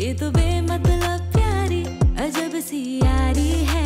ये तो बेमतलब प्यारी अजब सी यारी है।